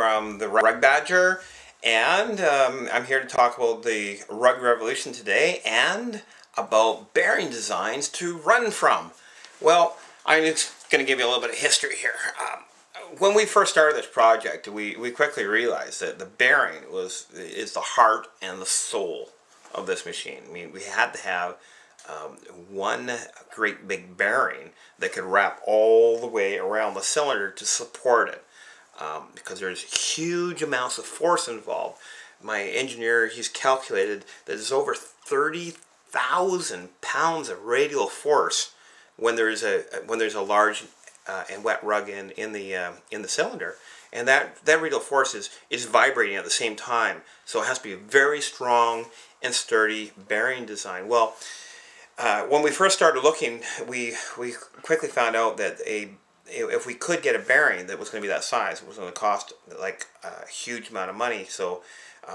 from the Rug Badger, and I'm here to talk about the Rug Revolution today and about bearing designs to run from. Well, I'm just going to give you a little bit of history here. When we first started this project, we quickly realized that the bearing is the heart and the soul of this machine. I mean, we had to have one great big bearing that could wrap all the way around the cylinder to support it, because there's huge amounts of force involved. My engineer, he's calculated that there's over 30,000 pounds of radial force when there's a large and wet rug in the cylinder, and that radial force is vibrating at the same time, so it has to be a very strong and sturdy bearing design. Well, when we first started looking, we quickly found out that if we could get a bearing that was going to be that size, it was going to cost like a huge amount of money. So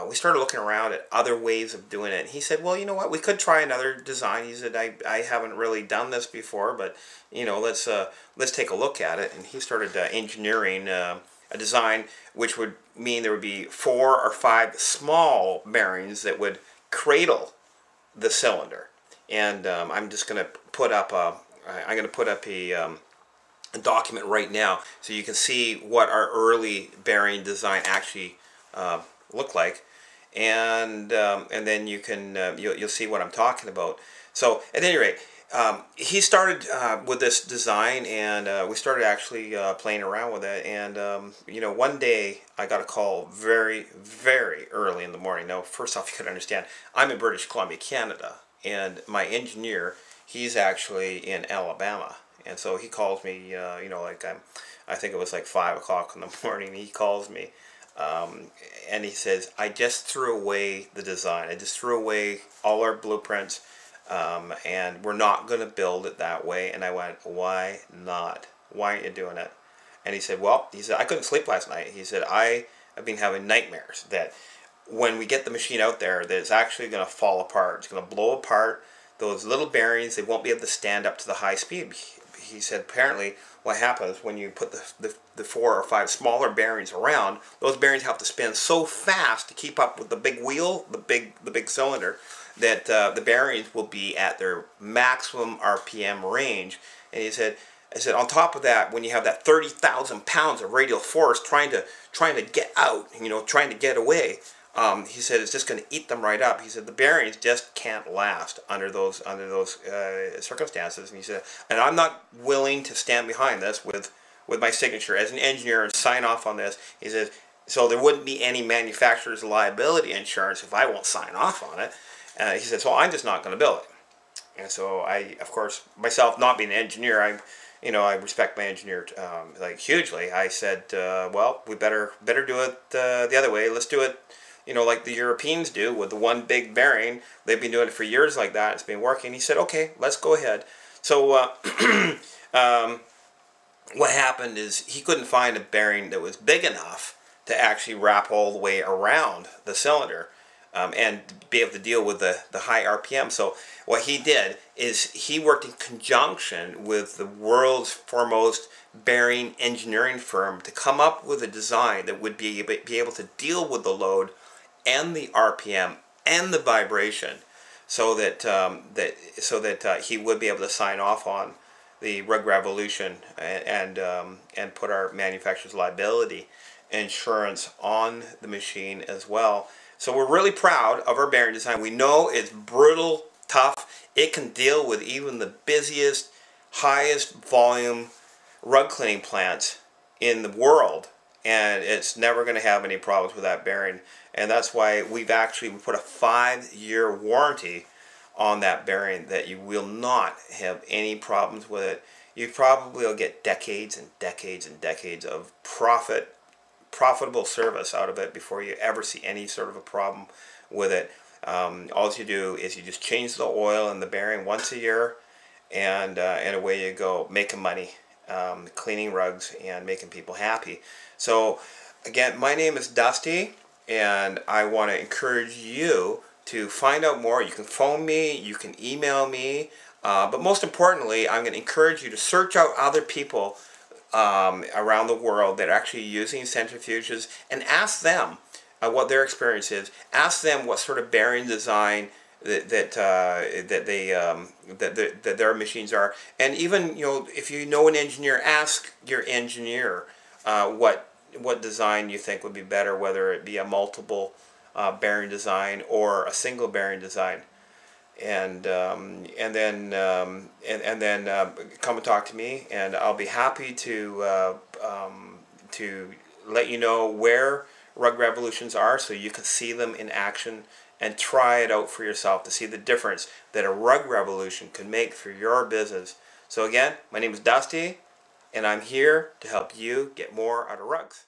we started looking around at other ways of doing it. And he said, well, you know what, we could try another design. He said, I haven't really done this before, but you know, let's take a look at it. And he started engineering a design which would mean there would be 4 or 5 small bearings that would cradle the cylinder. And I'm just going to put up a document right now so you can see what our early bearing design actually looked like, and then you can you'll see what I'm talking about. So at any rate, he started with this design, and we started actually playing around with it. And you know, one day I got a call very, very early in the morning. Now, first off, you could understand I'm in British Columbia, Canada. And my engineer, he's actually in Alabama, and so he calls me. You know, like I think it was like 5 o'clock in the morning. He calls me, and he says, "I just threw away the design. I just threw away all our blueprints, and we're not going to build it that way." And I went, "Why not? Why aren't you doing it?" And he said, "Well," he said, "I couldn't sleep last night." He said, "I have been having nightmares that when we get the machine out there, that it's actually going to fall apart. It's going to blow apart. Those little bearings, they won't be able to stand up to the high speed." He said, apparently, what happens when you put the 4 or 5 smaller bearings around, those bearings have to spin so fast to keep up with the big wheel, the big cylinder, that the bearings will be at their maximum RPM range. And he said, on top of that, when you have that 30,000 pounds of radial force trying to get out, you know, trying to get away, he said it's just going to eat them right up. He said the bearings just can't last under those circumstances. And he said, and I'm not willing to stand behind this with my signature as an engineer and sign off on this. He says, so there wouldn't be any manufacturer's liability insurance if I won't sign off on it. He said, so I'm just not going to build it. And so I, of course, myself not being an engineer, you know, I respect my engineer like hugely. I said, well, we better do it the other way. Let's do it, you know, like the Europeans do with the one big bearing. They've been doing it for years like that. It's been working. He said, okay, let's go ahead. So what happened is he couldn't find a bearing that was big enough to actually wrap all the way around the cylinder and be able to deal with the high RPM. So what he did is he worked in conjunction with the world's foremost bearing engineering firm to come up with a design that would be able to deal with the load and the RPM and the vibration, so that he would be able to sign off on the Rug Revolution and put our manufacturer's liability insurance on the machine as well. So we're really proud of our bearing design. We know it's brutal, tough. It can deal with even the busiest, highest volume rug cleaning plants in the world, and it's never going to have any problems with that bearing. And that's why we've actually put a 5-year warranty on that bearing, that you will not have any problems with it. You probably will get decades and decades and decades of profitable service out of it before you ever see any sort of a problem with it. All you do is you just change the oil and the bearing once a year, and away you go, making money, cleaning rugs and making people happy. So again, my name is Dusty, and I want to encourage you to find out more. You can phone me, you can email me, but most importantly, I'm going to encourage you to search out other people around the world that are actually using centrifuges, and ask them what their experience is. Ask them what sort of bearing design that their machines are, and even, you know, if you know an engineer, ask your engineer what design you think would be better, whether it be a multiple bearing design or a single bearing design, and then come and talk to me, and I'll be happy to let you know where Rug Revolutions are, so you can see them in action and try it out for yourself to see the difference that a Rug Revolution can make for your business. So again, my name is Dusty, and I'm here to help you get more out of rugs.